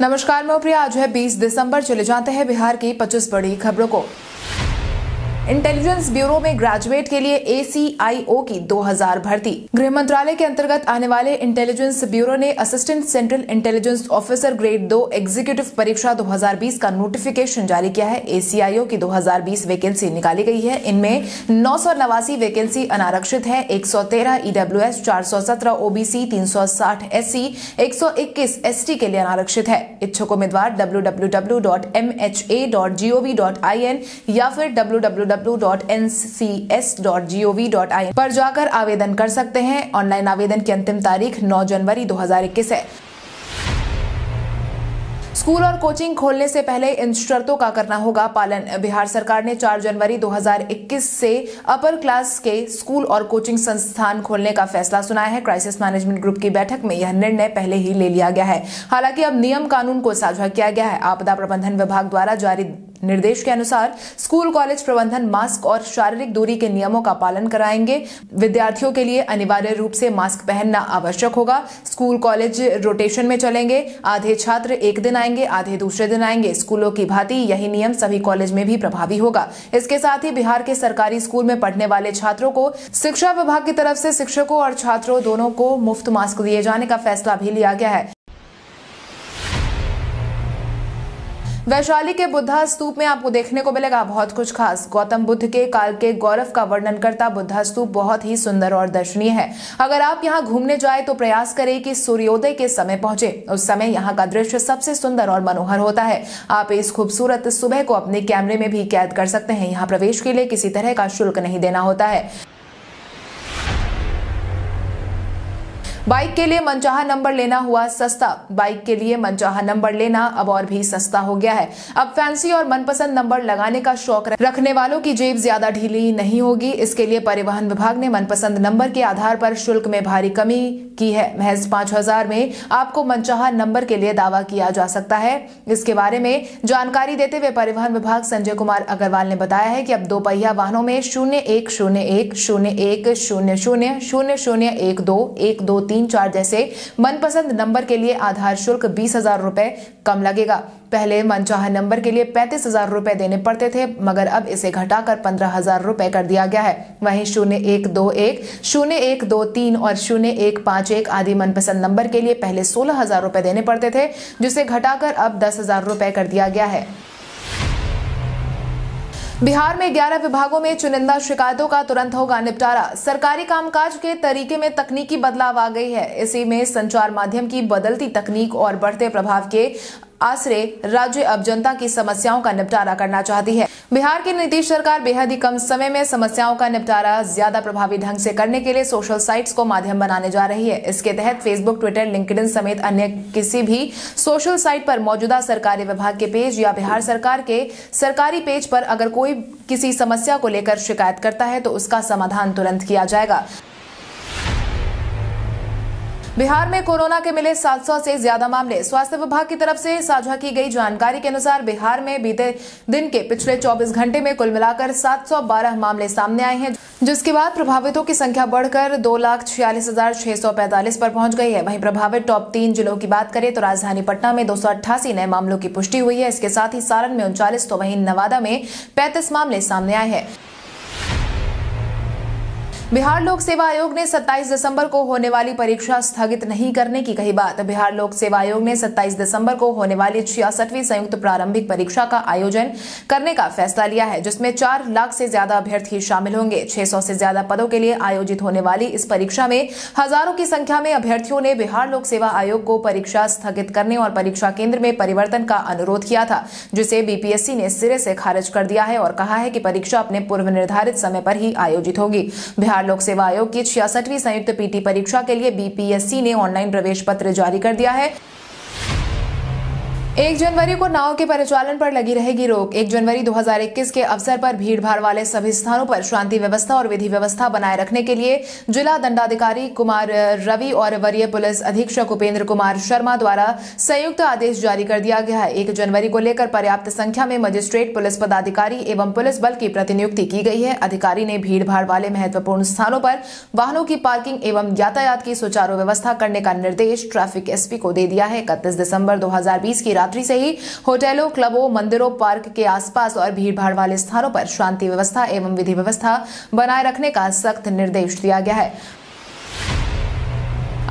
नमस्कार, मैं प्रिया। आज है 20 दिसंबर। चले जाते हैं बिहार की 25 बड़ी खबरों को। इंटेलिजेंस ब्यूरो में ग्रेजुएट के लिए ACIO की 2000 भर्ती। गृह मंत्रालय के अंतर्गत आने वाले इंटेलिजेंस ब्यूरो ने assistant central intelligence officer grade 2 executive परीक्षा 2020 का नोटिफिकेशन जारी किया है। ACIO की 2020 वैकेंसी निकाली गई है। इनमें 989 वैकेंसी अनारक्षित है। 113 EWS, 417 OBC, 360 SC, 121 ST के लिए अनारक्षित है। इच्छुक उम्मीदवार www.ncs.gov.in या फिर www.ncs.gov.in पर जाकर आवेदन कर सकते हैं। ऑनलाइन आवेदन की अंतिम तारीख 9 जनवरी 2021 है। स्कूल और कोचिंग खोलने से पहले इन शर्तों का करना होगा पालन। बिहार सरकार ने 4 जनवरी 2021 से अपर क्लास के स्कूल और कोचिंग संस्थान खोलने का फैसला सुनाया है। क्राइसिस मैनेजमेंट ग्रुप की बैठक में यह निर्णय पहले ही ले लिया गया है। हालांकि अब नियम कानून को साझा किया गया है। आपदा प्रबंधन विभाग द्वारा जारी निर्देश के अनुसार स्कूल कॉलेज प्रबंधन मास्क और शारीरिक दूरी के नियमों का पालन कराएंगे। विद्यार्थियों के लिए अनिवार्य रूप से मास्क पहनना आवश्यक होगा। स्कूल कॉलेज रोटेशन में चलेंगे। आधे छात्र एक दिन आएंगे, आधे दूसरे दिन आएंगे। स्कूलों की भांति यही नियम सभी कॉलेज में भी प्रभावी होगा। इसके साथ ही बिहार के सरकारी स्कूल में पढ़ने वाले छात्रों को शिक्षा विभाग की तरफ से शिक्षकों और छात्रों दोनों को मुफ्त मास्क दिए जाने का फैसला भी लिया गया है। वैशाली के बुद्ध स्तूप में आपको देखने को मिलेगा बहुत कुछ खास। गौतम बुद्ध के काल के गौरव का वर्णन करता बुद्ध स्तूप बहुत ही सुंदर और दर्शनीय है। अगर आप यहां घूमने जाए तो प्रयास करें कि सूर्योदय के समय पहुंचे। उस समय यहां का दृश्य सबसे सुंदर और मनोहर होता है। आप इस खूबसूरत सुबह को अपने कैमरे में भी कैद कर सकते हैं। यहाँ प्रवेश के लिए किसी तरह का शुल्क नहीं देना होता है। बाइक के लिए मनचाहा नंबर लेना हुआ सस्ता। बाइक के लिए मनचाहा नंबर लेना अब और भी सस्ता हो गया है। अब फैंसी और मनपसंद नंबर लगाने का शौक रखने वालों की जेब ज्यादा ढीली नहीं होगी। इसके लिए परिवहन विभाग ने मनपसंद नंबर के आधार पर शुल्क में भारी कमी की है। महज 5000 में आपको मनचाहा नंबर के लिए दावा किया जा सकता है। इसके बारे में जानकारी देते हुए परिवहन विभाग संजय कुमार अग्रवाल ने बताया है कि अब दोपहिया वाहनों में 0101010000121234 जैसे मनपसंद नंबर के लिए आधार शुल्क 20,000 रुपए कम लगेगा। पहले मनचाहा नंबर के लिए 35,000 रुपए देने पड़ते थे, मगर अब इसे घटाकर 15,000 रुपए कर दिया गया है। वहीं 0121, 0123 और 0151 आदि मनपसंद नंबर के लिए पहले 16,000 रुपए देने पड़ते थे, जिसे घटाकर अब 10,000 रुपए कर दिया गया है। बिहार में 11 विभागों में चुनिंदा शिकायतों का तुरंत होगा निपटारा। सरकारी कामकाज के तरीके में तकनीकी बदलाव आ गई है। इसी में संचार माध्यम की बदलती तकनीक और बढ़ते प्रभाव के आश्रय राज्य अब जनता की समस्याओं का निपटारा करना चाहती है। बिहार की नीतीश सरकार बेहद ही कम समय में समस्याओं का निपटारा ज्यादा प्रभावी ढंग से करने के लिए सोशल साइट्स को माध्यम बनाने जा रही है। इसके तहत फेसबुक, ट्विटर, लिंक्डइन समेत अन्य किसी भी सोशल साइट पर मौजूदा सरकारी विभाग के पेज या बिहार सरकार के सरकारी पेज पर अगर कोई किसी समस्या को लेकर शिकायत करता है तो उसका समाधान तुरंत किया जाएगा। बिहार में कोरोना के मिले 700 से ज्यादा मामले। स्वास्थ्य विभाग की तरफ से साझा की गई जानकारी के अनुसार बिहार में बीते दिन के पिछले 24 घंटे में कुल मिलाकर 712 मामले सामने आए हैं, जिसके बाद प्रभावितों की संख्या बढ़कर 2,46,645 पर पहुंच गई है। वहीं प्रभावित टॉप 3 जिलों की बात करें तो राजधानी पटना में 288 नए मामलों की पुष्टि हुई है। इसके साथ ही सारण में 39 तो वहीं नवादा में 35 मामले सामने आए हैं। बिहार लोक सेवा आयोग ने 27 दिसंबर को होने वाली परीक्षा स्थगित नहीं करने की कही बात। बिहार लोक सेवा आयोग ने 27 दिसंबर को होने वाली 66वीं संयुक्त प्रारंभिक परीक्षा का आयोजन करने का फैसला लिया है, जिसमें 4 लाख से ज्यादा अभ्यर्थी शामिल होंगे। 600 से ज्यादा पदों के लिए आयोजित होने वाली इस परीक्षा में हजारों की संख्या में अभ्यर्थियों ने बिहार लोक सेवा आयोग को परीक्षा स्थगित करने और परीक्षा केंद्र में परिवर्तन का अनुरोध किया था, जिसे बीपीएससी ने सिरे से खारिज कर दिया है और कहा है कि परीक्षा अपने पूर्व निर्धारित समय पर ही आयोजित होगी। लोक सेवा आयोग की 66वीं संयुक्त पीटी परीक्षा के लिए बीपीएससी ने ऑनलाइन प्रवेश पत्र जारी कर दिया है। 1 जनवरी को नाव के परिचालन पर लगी रहेगी रोक। 1 जनवरी 2021 के अवसर पर भीड़भाड़ वाले सभी स्थानों पर शांति व्यवस्था और विधि व्यवस्था बनाए रखने के लिए जिला दंडाधिकारी कुमार रवि और वरीय पुलिस अधीक्षक उपेंद्र कुमार शर्मा द्वारा संयुक्त आदेश जारी कर दिया गया है। 1 जनवरी को लेकर पर्याप्त संख्या में मजिस्ट्रेट, पुलिस पदाधिकारी एवं पुलिस बल की प्रतिनियुक्ति की गई है। अधिकारी ने भीड़भाड़ वाले महत्वपूर्ण स्थानों पर वाहनों की पार्किंग एवं यातायात की सुचारू व्यवस्था करने का निर्देश ट्रैफिक एसपी को दे दिया है। 31 दिसंबर 2020 की रात्रि से ही होटलों, क्लबों, मंदिरों, पार्क के आसपास और भीड़भाड़ वाले स्थानों पर शांति व्यवस्था एवं विधि व्यवस्था बनाए रखने का सख्त निर्देश दिया गया है।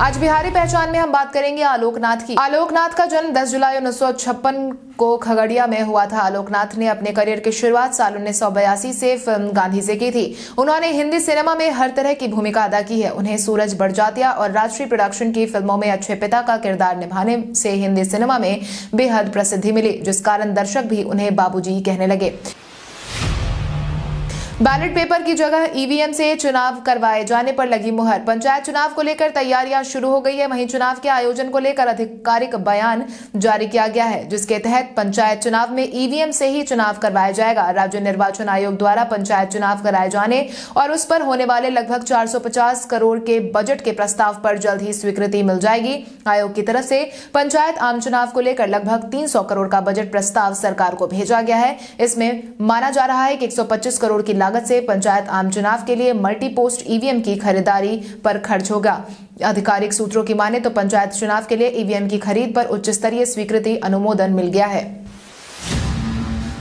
आज बिहारी पहचान में हम बात करेंगे आलोकनाथ की। आलोकनाथ का जन्म 10 जुलाई 1956 को खगड़िया में हुआ था। आलोकनाथ ने अपने करियर की शुरुआत साल 1982 से फिल्म गांधी से की थी। उन्होंने हिंदी सिनेमा में हर तरह की भूमिका अदा की है। उन्हें सूरज बड़जात्या और राजश्री प्रोडक्शन की फिल्मों में अच्छे पिता का किरदार निभाने से हिंदी सिनेमा में बेहद प्रसिद्धि मिली, जिस कारण दर्शक भी उन्हें बाबूजी कहने लगे। बैलेट पेपर की जगह ईवीएम से चुनाव करवाए जाने पर लगी मुहर। पंचायत चुनाव को लेकर तैयारियां शुरू हो गई है। वहीं चुनाव के आयोजन को लेकर आधिकारिक बयान जारी किया गया है, जिसके तहत पंचायत चुनाव में ईवीएम से ही चुनाव करवाया जाएगा। राज्य निर्वाचन आयोग द्वारा पंचायत चुनाव कराए जाने और उस पर होने वाले लगभग 450 करोड़ के बजट के प्रस्ताव पर जल्द ही स्वीकृति मिल जाएगी। आयोग की तरफ से पंचायत आम चुनाव को लेकर लगभग 300 करोड़ का बजट प्रस्ताव सरकार को भेजा गया है। इसमें माना जा रहा है कि 125 करोड़ की लागत से पंचायत आम चुनाव के लिए मल्टी पोस्ट ईवीएम की खरीदारी पर खर्च होगा। आधिकारिक सूत्रों की माने तो पंचायत चुनाव के लिए ईवीएम की खरीद पर उच्च स्तरीय स्वीकृति अनुमोदन मिल गया है।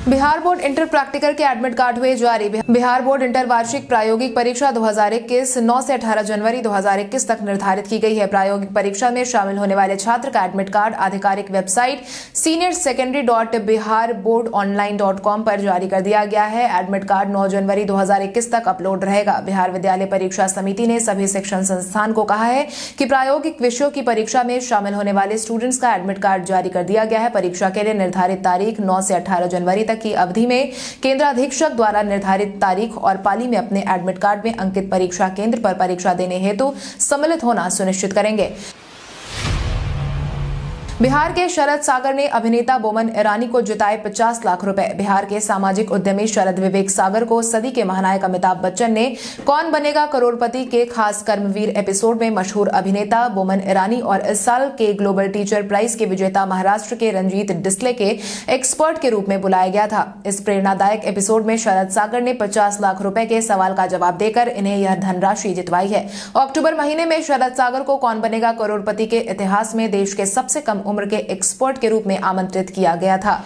बिहार बोर्ड इंटर प्रैक्टिकल के एडमिट कार्ड हुए जारी। बिहार बोर्ड इंटर वार्षिक प्रायोगिक परीक्षा 2021 9 से 18 जनवरी 2021 तक निर्धारित की गई है। प्रायोगिक परीक्षा में शामिल होने वाले छात्र का एडमिट कार्ड आधिकारिक वेबसाइट seniorsecondarybiharbordonline.com पर जारी कर दिया गया है। एडमिट कार्ड 9 जनवरी 2021 तक अपलोड रहेगा। बिहार विद्यालय परीक्षा समिति ने सभी शिक्षण संस्थान को कहा है कि प्रायोगिक विषयों की परीक्षा में शामिल होने वाले स्टूडेंट्स का एडमिट कार्ड जारी कर दिया गया है। परीक्षा के लिए निर्धारित तारीख 9 से 18 जनवरी की अवधि में केंद्र अधीक्षक द्वारा निर्धारित तारीख और पाली में अपने एडमिट कार्ड में अंकित परीक्षा केंद्र पर परीक्षा देने हेतु सम्मिलित होना सुनिश्चित करेंगे। बिहार के शरद सागर ने अभिनेता बोमन ईरानी को जुटाए 50 लाख रुपए। बिहार के सामाजिक उद्यमी शरद विवेक सागर को सदी के महानायक अमिताभ बच्चन ने कौन बनेगा करोड़पति के खास कर्मवीर एपिसोड में मशहूर अभिनेता बोमन ईरानी और इस साल के ग्लोबल टीचर प्राइज के विजेता महाराष्ट्र के रंजीत डिस्ले के एक्सपर्ट के रूप में बुलाया गया था। इस प्रेरणादायक एपिसोड में शरद सागर ने 50 लाख रुपए के सवाल का जवाब देकर इन्हें यह धनराशि जितवाई है। अक्टूबर महीने में शरद सागर को कौन बनेगा करोड़पति के इतिहास में देश के सबसे कम उम्र के एक्सपर्ट के रूप में आमंत्रित किया गया था।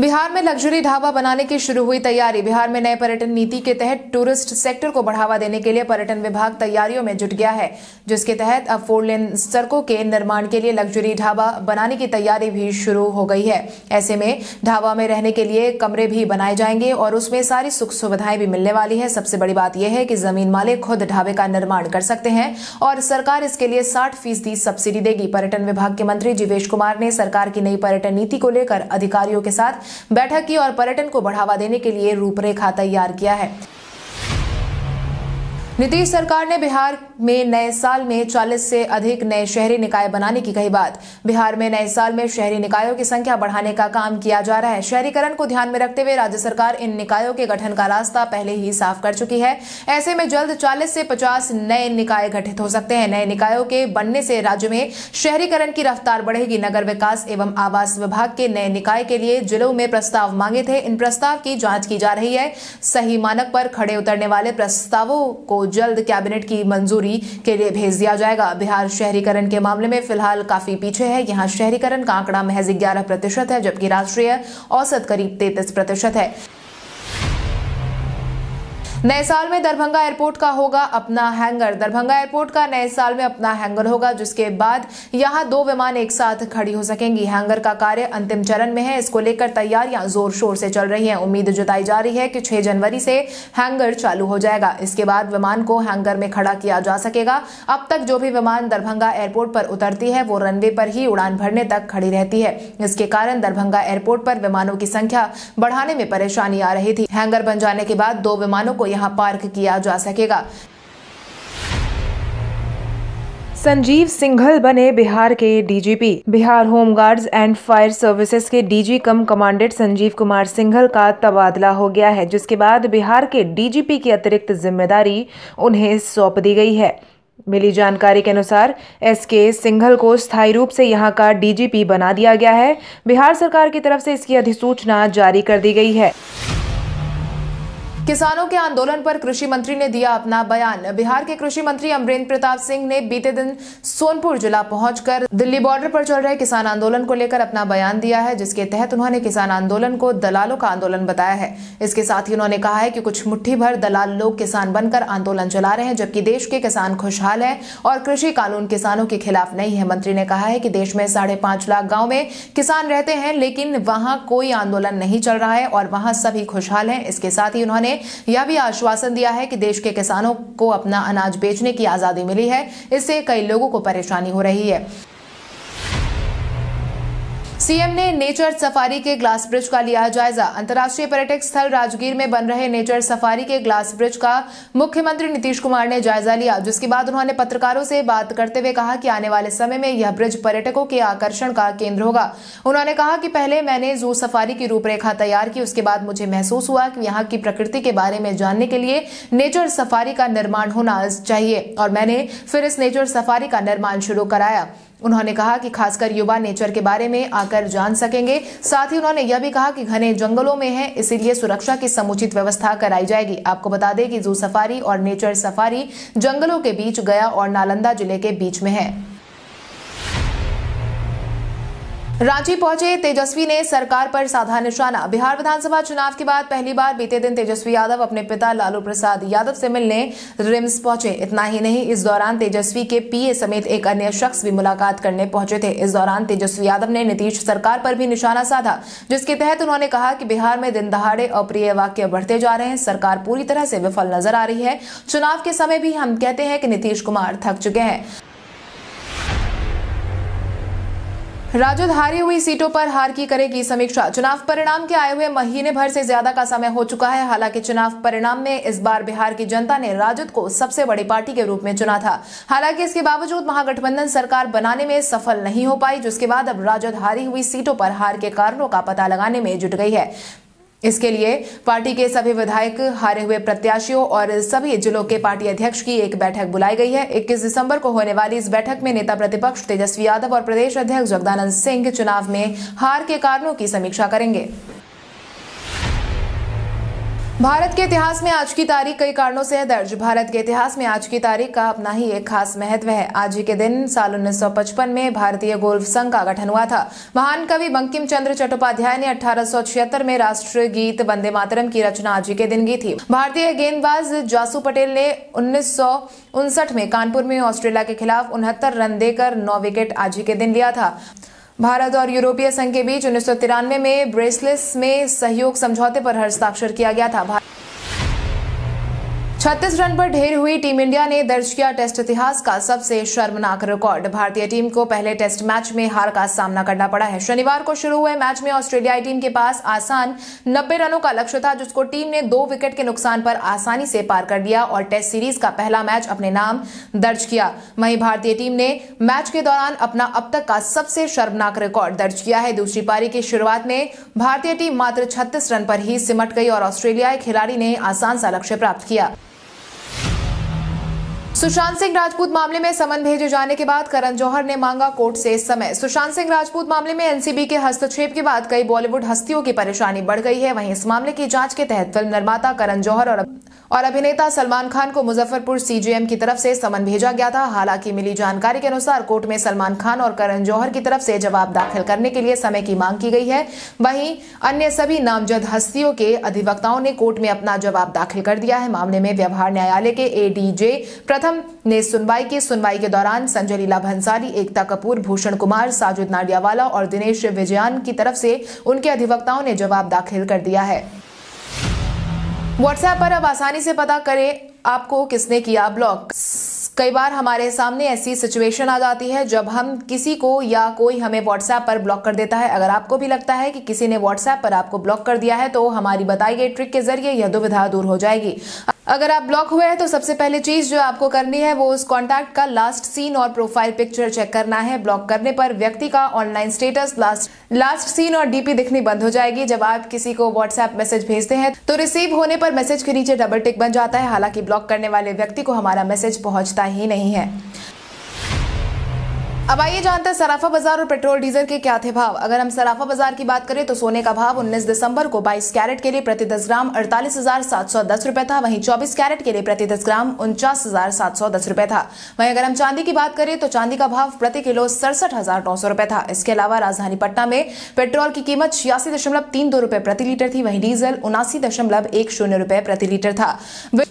बिहार में लग्जरी ढाबा बनाने की शुरू हुई तैयारी। बिहार में नए पर्यटन नीति के तहत टूरिस्ट सेक्टर को बढ़ावा देने के लिए पर्यटन विभाग तैयारियों में जुट गया है, जिसके तहत अब 4 लेन सड़कों के निर्माण के लिए लग्जरी ढाबा बनाने की तैयारी भी शुरू हो गई है। ऐसे में ढाबा में रहने के लिए कमरे भी बनाए जाएंगे और उसमें सारी सुख सुविधाएं भी मिलने वाली है। सबसे बड़ी बात यह है कि जमीन मालिक खुद ढाबे का निर्माण कर सकते हैं और सरकार इसके लिए 60% सब्सिडी देगी। पर्यटन विभाग के मंत्री जीवेश कुमार ने सरकार की नई पर्यटन नीति को लेकर अधिकारियों के साथ बैठक की और पर्यटन को बढ़ावा देने के लिए रूपरेखा तैयार किया है। नीतीश सरकार ने बिहार में नए साल में 40 से अधिक नए शहरी निकाय बनाने की कही बात। बिहार में नए साल में शहरी निकायों की संख्या बढ़ाने का काम किया जा रहा है। शहरीकरण को ध्यान में रखते हुए राज्य सरकार इन निकायों के गठन का रास्ता पहले ही साफ कर चुकी है। ऐसे में जल्द 40 से 50 नए निकाय गठित हो सकते हैं। नए निकायों के बनने से राज्य में शहरीकरण की रफ्तार बढ़ेगी। नगर विकास एवं आवास विभाग के नए निकाय के लिए जिलों में प्रस्ताव मांगे थे। इन प्रस्ताव की जाँच की जा रही है। सही मानक पर खड़े उतरने वाले प्रस्तावों को जल्द कैबिनेट की मंजूरी के लिए भेज दिया जाएगा। बिहार शहरीकरण के मामले में फिलहाल काफी पीछे है। यहाँ शहरीकरण का आंकड़ा महज 11% है, जबकि राष्ट्रीय औसत करीब 33% है। नए साल में दरभंगा एयरपोर्ट का होगा अपना हैंगर। दरभंगा एयरपोर्ट का नए साल में अपना हैंगर होगा, जिसके बाद यहां 2 विमान एक साथ खड़ी हो सकेंगी। हैंगर का कार्य अंतिम चरण में है। इसको लेकर तैयारियां जोर शोर से चल रही हैं। उम्मीद जताई जा रही है कि 6 जनवरी से हैंगर चालू हो जाएगा। इसके बाद विमान को हैंगर में खड़ा किया जा सकेगा। अब तक जो भी विमान दरभंगा एयरपोर्ट पर उतरती है वो रनवे पर ही उड़ान भरने तक खड़ी रहती है। इसके कारण दरभंगा एयरपोर्ट पर विमानों की संख्या बढ़ाने में परेशानी आ रही थी। हैंगर बन जाने के बाद 2 विमानों को यहाँ पार्क किया जा सकेगा। संजीव सिंघल बने बिहार के DGP. Bihar home guards and fire services के DG cum commandant Sanjeev Kumar Singhal का तबादला हो गया है, जिसके बाद बिहार के डीजीपी की अतिरिक्त जिम्मेदारी उन्हें सौंप दी गई है। मिली जानकारी के अनुसार एसके सिंघल को स्थायी रूप से यहां का डीजीपी बना दिया गया है। बिहार सरकार की तरफ से इसकी अधिसूचना जारी कर दी गई है। किसानों के आंदोलन पर कृषि मंत्री ने दिया अपना बयान। बिहार के कृषि मंत्री अमरेंद्र प्रताप सिंह ने बीते दिन सोनपुर जिला पहुंचकर दिल्ली बॉर्डर पर चल रहे किसान आंदोलन को लेकर अपना बयान दिया है, जिसके तहत उन्होंने किसान आंदोलन को दलालों का आंदोलन बताया है। इसके साथ ही उन्होंने कहा है कि कुछ मुट्ठी भर दलाल लोग किसान बनकर आंदोलन चला रहे हैं, जबकि देश के किसान खुशहाल है और कृषि कानून किसानों के खिलाफ नहीं है। मंत्री ने कहा है कि देश में 5.5 लाख गाँव में किसान रहते हैं, लेकिन वहाँ कोई आंदोलन नहीं चल रहा है और वहाँ सभी खुशहाल है। इसके साथ ही उन्होंने यह भी आश्वासन दिया है कि देश के किसानों को अपना अनाज बेचने की आजादी मिली है, इससे कई लोगों को परेशानी हो रही है। सीएम ने नेचर सफारी के ग्लास ब्रिज का लिया जायजा। अंतर्राष्ट्रीय पर्यटक स्थल राजगीर में बन रहे नेचर सफारी के ग्लास ब्रिज का मुख्यमंत्री नीतीश कुमार ने जायजा लिया, जिसके बाद उन्होंने पत्रकारों से बात करते हुए कहा कि आने वाले समय में यह ब्रिज पर्यटकों के आकर्षण का केंद्र होगा। उन्होंने कहा कि पहले मैंने जू सफारी की रूपरेखा तैयार की, उसके बाद मुझे महसूस हुआ कि यहाँ की प्रकृति के बारे में जानने के लिए नेचर सफारी का निर्माण होना चाहिए और मैंने फिर इस नेचर सफारी का निर्माण शुरू कराया। उन्होंने कहा कि खासकर युवा नेचर के बारे में आकर जान सकेंगे। साथ ही उन्होंने यह भी कहा कि घने जंगलों में है, इसीलिए सुरक्षा की समुचित व्यवस्था कराई जाएगी। आपको बता दें कि जू सफारी और नेचर सफारी जंगलों के बीच गया और नालंदा जिले के बीच में है। रांची पहुंचे तेजस्वी ने सरकार पर साधा निशाना। बिहार विधानसभा चुनाव के बाद पहली बार बीते दिन तेजस्वी यादव अपने पिता लालू प्रसाद यादव से मिलने रिम्स पहुंचे। इतना ही नहीं, इस दौरान तेजस्वी के पीए समेत एक अन्य शख्स भी मुलाकात करने पहुंचे थे। इस दौरान तेजस्वी यादव ने नीतीश सरकार पर भी निशाना साधा, जिसके तहत उन्होंने कहा कि बिहार में दिन दहाड़े अप्रिय वाक्य बढ़ते जा रहे हैं, सरकार पूरी तरह से विफल नजर आ रही है। चुनाव के समय भी हम कहते हैं कि नीतीश कुमार थक चुके हैं। राजद हारी हुई सीटों पर हार की करेगी समीक्षा। चुनाव परिणाम के आए हुए महीने भर से ज्यादा का समय हो चुका है। हालांकि चुनाव परिणाम में इस बार बिहार की जनता ने राजद को सबसे बड़ी पार्टी के रूप में चुना था। हालांकि इसके बावजूद महागठबंधन सरकार बनाने में सफल नहीं हो पाई, जिसके बाद अब राजद हारी हुई सीटों पर हार के कारणों का पता लगाने में जुट गई है। इसके लिए पार्टी के सभी विधायक, हारे हुए प्रत्याशियों और सभी जिलों के पार्टी अध्यक्ष की एक बैठक बुलाई गई है। 21 दिसंबर को होने वाली इस बैठक में नेता प्रतिपक्ष तेजस्वी यादव और प्रदेश अध्यक्ष जगदानंद सिंह चुनाव में हार के कारणों की समीक्षा करेंगे। भारत के इतिहास में आज की तारीख कई कारणों से है दर्ज। भारत के इतिहास में आज की तारीख का अपना ही एक खास महत्व है। आज ही के दिन साल 1955 में भारतीय गोल्फ संघ का गठन हुआ था। महान कवि बंकिम चंद्र चट्टोपाध्याय ने 1876 में राष्ट्रीय गीत वंदे मातरम की रचना आज ही के दिन की थी। भारतीय गेंदबाज जासू पटेल ने 1959 में कानपुर में ऑस्ट्रेलिया के खिलाफ 69 रन देकर 9 विकेट आज ही के दिन लिया था। भारत और यूरोपीय संघ के बीच 1993 में ब्रेसल्स में सहयोग समझौते पर हस्ताक्षर किया गया था। 36 रन पर ढेर हुई टीम इंडिया ने दर्ज किया टेस्ट इतिहास का सबसे शर्मनाक रिकॉर्ड। भारतीय टीम को पहले टेस्ट मैच में हार का सामना करना पड़ा है। शनिवार को शुरू हुए मैच में ऑस्ट्रेलियाई टीम के पास आसान 90 रनों का लक्ष्य था, जिसको टीम ने 2 विकेट के नुकसान पर आसानी से पार कर दिया और टेस्ट सीरीज का पहला मैच अपने नाम दर्ज किया। वहीं भारतीय टीम ने मैच के दौरान अपना अब तक का सबसे शर्मनाक रिकॉर्ड दर्ज किया है। दूसरी पारी की शुरुआत में भारतीय टीम मात्र 36 रन पर ही सिमट गई और ऑस्ट्रेलियाई खिलाड़ी ने आसान सा लक्ष्य प्राप्त किया। सुशांत सिंह राजपूत मामले में समन भेजे जाने के बाद करण जौहर ने मांगा कोर्ट से समय। सुशांत सिंह राजपूत मामले में एनसीबी के हस्तक्षेप के बाद कई बॉलीवुड हस्तियों की परेशानी बढ़ गई है। वहीं इस मामले की जांच के तहत फिल्म निर्माता करण जौहर और अभिनेता सलमान खान को मुजफ्फरपुर सीजेएम की तरफ से समन भेजा गया था। हालांकि मिली जानकारी के अनुसार कोर्ट में सलमान खान और करण जौहर की तरफ से जवाब दाखिल करने के लिए समय की मांग की गई है। वहीं अन्य सभी नामजद हस्तियों के अधिवक्ताओं ने कोर्ट में अपना जवाब दाखिल कर दिया है। मामले में व्यवहार न्यायालय के एडीजे प्रथम ने सुनवाई के दौरान संजय लीला भंसाली, एकता कपूर, भूषण कुमार, साजिद नाडियावाला और दिनेश विजयान की तरफ से उनके अधिवक्ताओं ने जवाब दाखिल कर दिया है। व्हाट्सएप पर अब आसानी से पता करें आपको किसने किया ब्लॉक। कई बार हमारे सामने ऐसी सिचुएशन आ जाती है जब हम किसी को या कोई हमें व्हाट्सएप पर ब्लॉक कर देता है। अगर आपको भी लगता है कि किसी ने व्हाट्सएप पर आपको ब्लॉक कर दिया है तो हमारी बताई गई ट्रिक के जरिए यह दुविधा दूर हो जाएगी। अगर आप ब्लॉक हुए हैं तो सबसे पहले चीज जो आपको करनी है वो उस कॉन्टैक्ट का लास्ट सीन और प्रोफाइल पिक्चर चेक करना है। ब्लॉक करने पर व्यक्ति का ऑनलाइन स्टेटस, लास्ट सीन और डीपी दिखनी बंद हो जाएगी। जब आप किसी को व्हाट्सएप मैसेज भेजते हैं तो रिसीव होने पर मैसेज के नीचे डबल टिक बन जाता है। हालांकि ब्लॉक करने वाले व्यक्ति को हमारा मैसेज पहुंचता ही नहीं है। अब आइए जानते हैं सराफा बाजार और पेट्रोल डीजल के क्या थे भाव। अगर हम सराफा बाजार की बात करें तो सोने का भाव 19 दिसंबर को 22 कैरेट के लिए प्रति 10 ग्राम 48,710 रुपए था। वहीं 24 कैरेट के लिए प्रति 10 ग्राम 49,710 रुपए था। वहीं अगर हम चांदी की बात करें तो चांदी का भाव प्रति किलो 67,900 रुपए था। इसके अलावा राजधानी पटना में पेट्रोल की कीमत 86.32 रुपए प्रति लीटर थी। वहीं डीजल 79.10 रुपए प्रति लीटर था।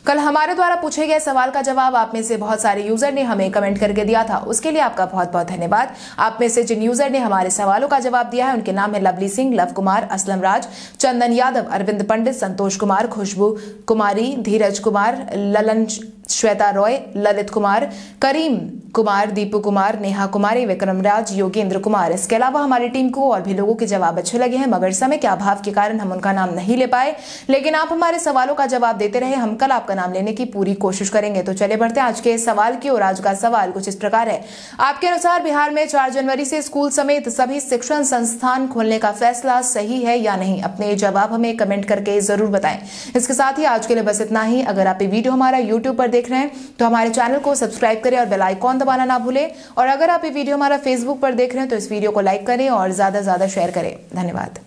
कल हमारे द्वारा पूछे गए सवाल का जवाब आप में से बहुत सारे यूजर ने हमें कमेंट करके दिया था, उसके लिए आपका बहुत बहुत धन्यवाद। आप में से जिन यूजर ने हमारे सवालों का जवाब दिया है उनके नाम है लवली सिंह, लव कुमार, असलम राज, चंदन यादव, अरविंद पंडित, संतोष कुमार, खुशबू कुमारी, धीरज कुमार, ललन, श्वेता रॉय, ललित कुमार, करीम कुमार, दीपू कुमार, नेहा कुमारी, विक्रम राज, योगेंद्र कुमार। इसके अलावा हमारी टीम को और भी लोगों के जवाब अच्छे लगे हैं, मगर समय के अभाव के कारण हम उनका नाम नहीं ले पाए, लेकिन आप हमारे सवालों का जवाब देते रहे। हम कल आपका नाम लेने की पूरी कोशिश करेंगे। तो चले बढ़ते हैं आज के सवाल की और। आज का सवाल कुछ इस प्रकार है, आपके अनुसार बिहार में 4 जनवरी से स्कूल समेत सभी शिक्षण संस्थान खोलने का फैसला सही है या नहीं? अपने जवाब हमें कमेंट करके जरूर बताएं। इसके साथ ही आज के लिए बस इतना ही। अगर आप ये वीडियो हमारा यूट्यूब पर देख रहे हैं तो हमारे चैनल को सब्सक्राइब करें और बेल आइकॉन दबाना ना भूलें। और अगर आप ये वीडियो हमारा फेसबुक पर देख रहे हैं तो इस वीडियो को लाइक करें और ज्यादा से ज्यादा शेयर करें। धन्यवाद।